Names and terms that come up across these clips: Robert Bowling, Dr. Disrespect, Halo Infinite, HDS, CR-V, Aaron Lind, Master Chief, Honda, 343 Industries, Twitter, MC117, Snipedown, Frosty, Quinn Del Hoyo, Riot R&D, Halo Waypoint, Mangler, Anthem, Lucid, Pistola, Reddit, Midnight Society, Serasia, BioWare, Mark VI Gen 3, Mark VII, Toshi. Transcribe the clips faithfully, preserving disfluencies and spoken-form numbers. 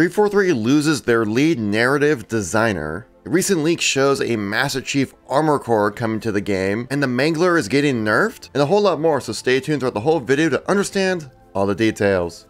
three forty-three loses their lead narrative designer. A recent leak shows a Master Chief armor core coming to the game, and the Mangler is getting nerfed, and a whole lot more, so stay tuned throughout the whole video to understand all the details.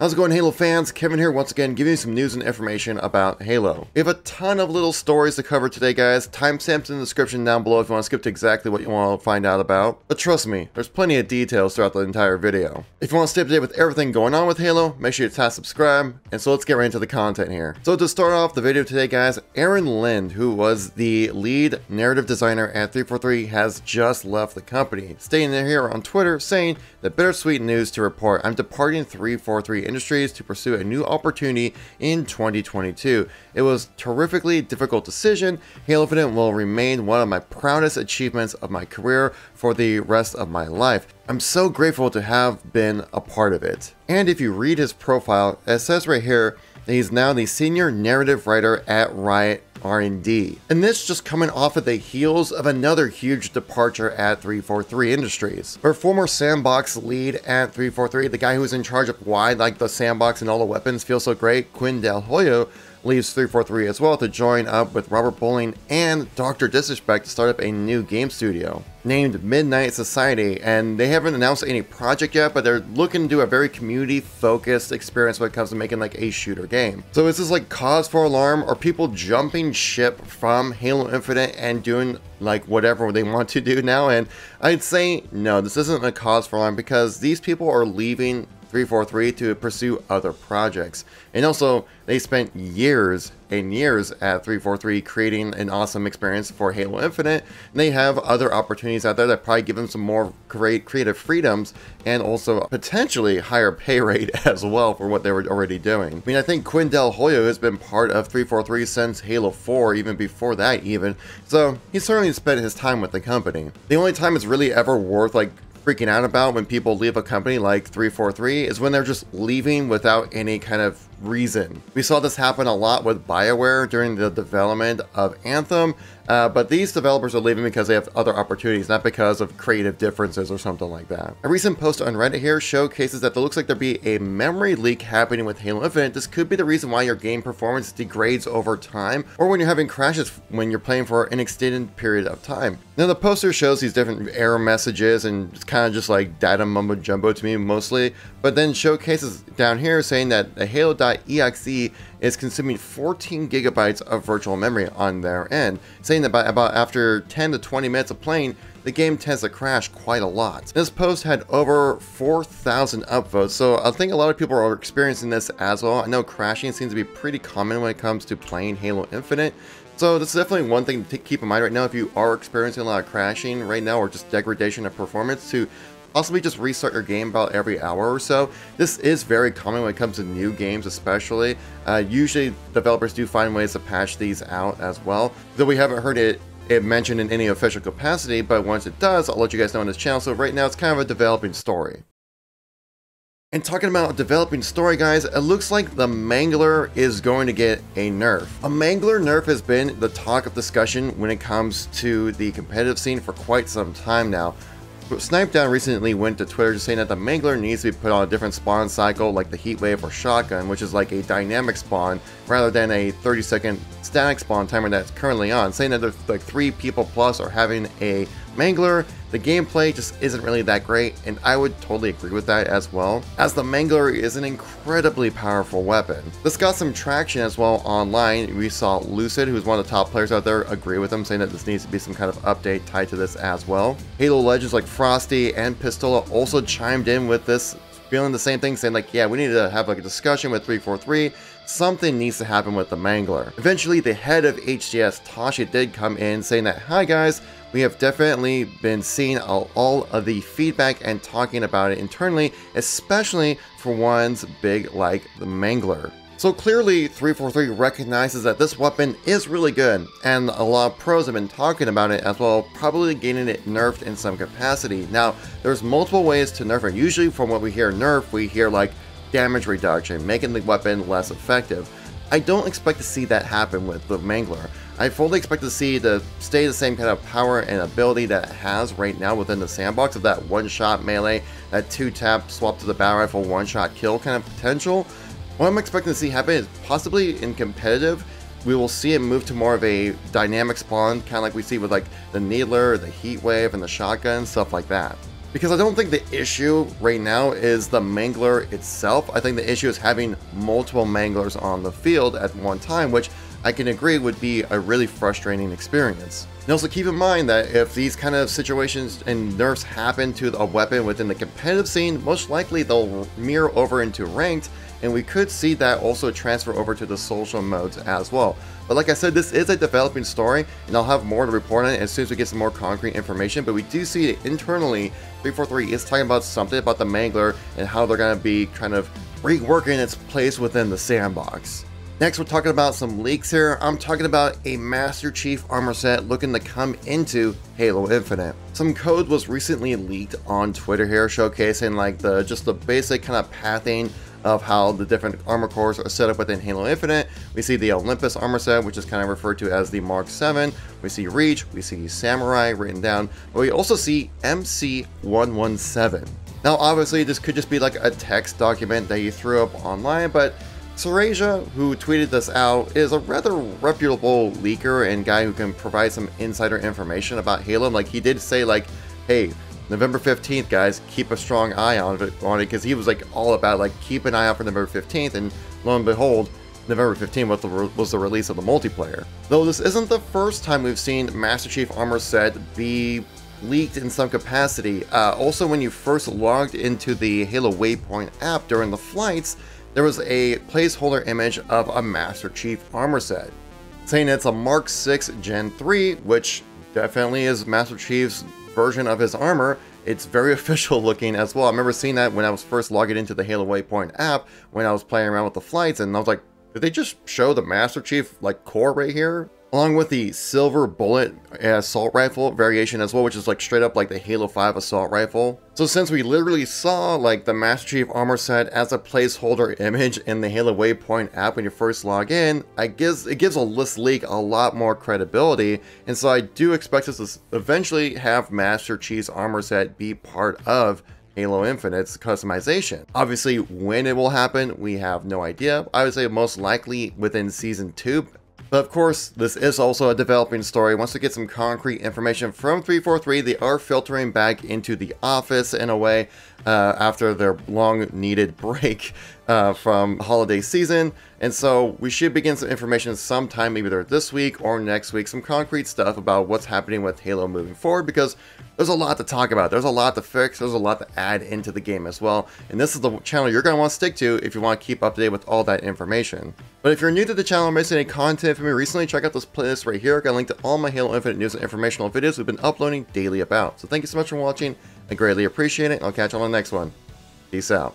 How's it going, Halo fans? Kevin here once again, giving you some news and information about Halo. We have a ton of little stories to cover today, guys. Timestamps in the description down below if you want to skip to exactly what you want to find out about. But trust me, there's plenty of details throughout the entire video. If you want to stay up to date with everything going on with Halo, make sure you tap subscribe, and so let's get right into the content here. So to start off the video today, guys, Aaron Lind, who was the lead narrative designer at three forty-three, has just left the company, stating here on Twitter, saying, "The bittersweet news to report, I'm departing three forty-three Industries to pursue a new opportunity in twenty twenty-two. It was a terrifically difficult decision. Halo Infinite will remain one of my proudest achievements of my career for the rest of my life. I'm so grateful to have been a part of it." And if you read his profile, it says right here that he's now the senior narrative writer at Riot R and D. And this just coming off of the heels of another huge departure at three forty-three Industries. Our former sandbox lead at three forty-three, the guy who was in charge of why like the sandbox and all the weapons feel so great, Quinn Del Hoyo, leaves three forty-three as well to join up with Robert Bowling and Doctor Disrespect to start up a new game studio named Midnight Society, and they haven't announced any project yet, but they're looking to do a very community-focused experience when it comes to making like a shooter game. So is this like cause for alarm, or people jumping ship from Halo Infinite and doing like whatever they want to do now? And I'd say no, this isn't a cause for alarm, because these people are leaving three forty-three to pursue other projects. And also, they spent years and years at three forty-three creating an awesome experience for Halo Infinite, and they have other opportunities out there that probably give them some more great creative freedoms and also potentially higher pay rate as well for what they were already doing. I mean, I think Quinn Del Hoyo has been part of three forty-three since Halo four, even before that even, so he certainly spent his time with the company. The only time it's really ever worth like freaking out about when people leave a company like three forty-three is when they're just leaving without any kind of reason. We saw this happen a lot with BioWare during the development of Anthem, uh, but these developers are leaving because they have other opportunities, not because of creative differences or something like that. A recent post on Reddit here showcases that there looks like there'd be a memory leak happening with Halo Infinite. This could be the reason why your game performance degrades over time, or when you're having crashes when you're playing for an extended period of time. Now the poster shows these different error messages, and it's kind of just like data mumbo jumbo to me mostly, but then showcases down here saying that the Halo .exe is consuming fourteen gigabytes of virtual memory on their end, saying that by about after ten to twenty minutes of playing, the game tends to crash quite a lot. This post had over four thousand upvotes, so I think a lot of people are experiencing this as well. I know crashing seems to be pretty common when it comes to playing Halo Infinite, so this is definitely one thing to keep in mind right now if you are experiencing a lot of crashing right now or just degradation of performance, to possibly just restart your game about every hour or so. This is very common when it comes to new games especially. Uh, usually developers do find ways to patch these out as well, though we haven't heard it, it mentioned in any official capacity, but once it does, I'll let you guys know on this channel. So right now it's kind of a developing story. And talking about a developing story, guys, it looks like the Mangler is going to get a nerf. A Mangler nerf has been the talk of discussion when it comes to the competitive scene for quite some time now. Snipedown recently went to Twitter just saying that the Mangler needs to be put on a different spawn cycle like the Heatwave or Shotgun, which is like a dynamic spawn rather than a thirty second static spawn timer that's currently on, saying that there's like three people plus are having a Mangler. The gameplay just isn't really that great, and I would totally agree with that as well, as the Mangler is an incredibly powerful weapon. This got some traction as well online. We saw Lucid, who's one of the top players out there, agree with him, saying that this needs to be some kind of update tied to this as well. Halo legends like Frosty and Pistola also chimed in with this, feeling the same thing, saying like, yeah, we need to have like a discussion with three forty-three. Something needs to happen with the Mangler. Eventually, the head of H D S, Toshi, did come in saying that, "Hi guys, we have definitely been seeing all, all of the feedback and talking about it internally, especially for ones big like the Mangler." So clearly three forty-three recognizes that this weapon is really good, and a lot of pros have been talking about it as well, probably getting it nerfed in some capacity. Now, there's multiple ways to nerf it. Usually from what we hear nerf, we hear like damage reduction, making the weapon less effective. I don't expect to see that happen with the Mangler. I fully expect to see to stay the same kind of power and ability that it has right now within the sandbox of that one-shot melee, that two-tap swap to the battle rifle one-shot kill kind of potential. What I'm expecting to see happen is possibly in competitive, we will see it move to more of a dynamic spawn, kind of like we see with like the Needler, the Heat Wave, and the Shotgun, stuff like that. Because I don't think the issue right now is the Mangler itself. I think the issue is having multiple Manglers on the field at one time, which I can agree would be a really frustrating experience. And also keep in mind that if these kind of situations and nerfs happen to a weapon within the competitive scene, most likely they'll mirror over into ranked, and we could see that also transfer over to the social modes as well. But like I said, this is a developing story, and I'll have more to report on it as soon as we get some more concrete information, but we do see it internally, three forty-three is talking about something about the Mangler and how they're going to be kind of reworking its place within the sandbox. Next, we're talking about some leaks here. I'm talking about a Master Chief armor set looking to come into Halo Infinite. Some code was recently leaked on Twitter here, showcasing like the just the basic kind of pathing of how the different armor cores are set up within Halo Infinite. We see the Olympus armor set, which is kind of referred to as the Mark seven. We see Reach, we see Samurai written down, but we also see M C one one seven. Now, obviously, this could just be like a text document that you threw up online, but Serasia, who tweeted this out, is a rather reputable leaker and guy who can provide some insider information about Halo. Like, he did say, like, hey, November fifteenth, guys, keep a strong eye on it, on it, because he was like all about like keep an eye out for November fifteenth, and lo and behold, November fifteenth was the, re was the release of the multiplayer. Though this isn't the first time we've seen Master Chief armor set be leaked in some capacity. Uh, also, when you first logged into the Halo Waypoint app during the flights, there was a placeholder image of a Master Chief armor set, saying it's a Mark six Gen three, which definitely is Master Chief's version of his armor. It's very official looking as well. I remember seeing that when I was first logging into the Halo Waypoint app when I was playing around with the flights, and I was like, did they just show the Master Chief like core right here? Along with the silver bullet assault rifle variation as well, which is like straight up like the Halo five assault rifle. So since we literally saw like the Master Chief armor set as a placeholder image in the Halo Waypoint app when you first log in, I guess it gives a list leak a lot more credibility, and so I do expect us to eventually have Master Chief's armor set be part of Halo Infinite's customization. Obviously, when it will happen, we have no idea. I would say most likely within Season two. But of course, this is also a developing story. Once we get some concrete information from three forty-three, they are filtering back into the office in a way uh, after their long-needed break uh, from holiday season. And so we should begin some information sometime, either this week or next week, some concrete stuff about what's happening with Halo moving forward, because there's a lot to talk about. There's a lot to fix. There's a lot to add into the game as well. And this is the channel you're going to want to stick to if you want to keep up to date with all that information. But if you're new to the channel or missing any content from me recently, check out this playlist right here. I've got a link to all my Halo Infinite news and informational videos we've been uploading daily about. So thank you so much for watching. I greatly appreciate it. I'll catch you on the next one. Peace out.